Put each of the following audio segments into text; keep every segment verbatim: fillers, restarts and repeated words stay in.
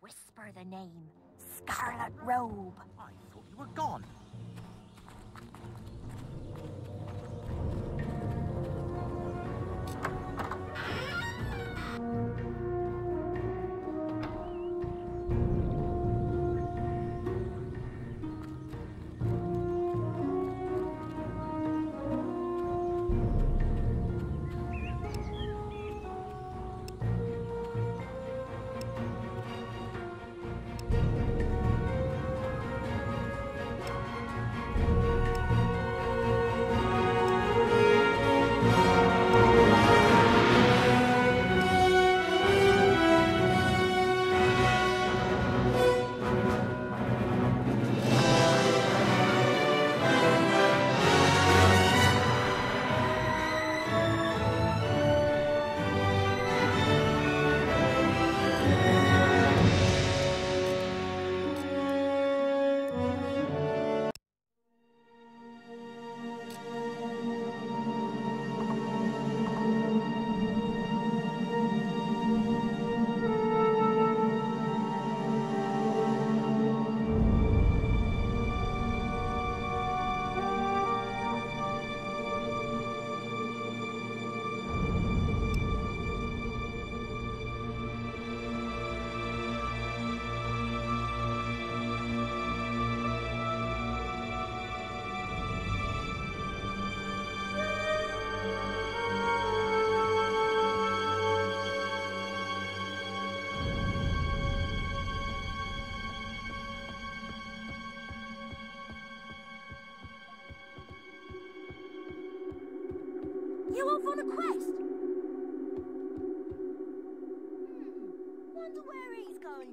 whisper the name, Scarlet Robe. I thought you were gone. You off on a quest? Hmm, wonder where he's going.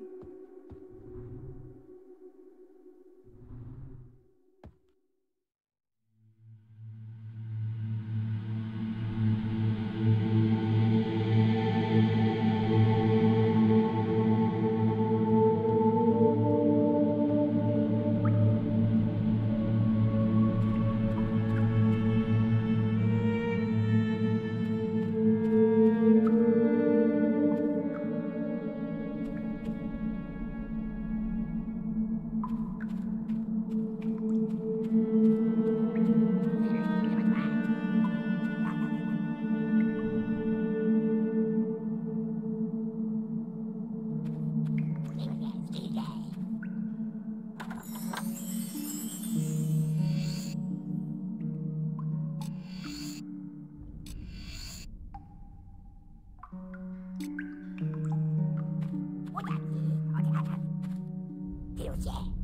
Yeah.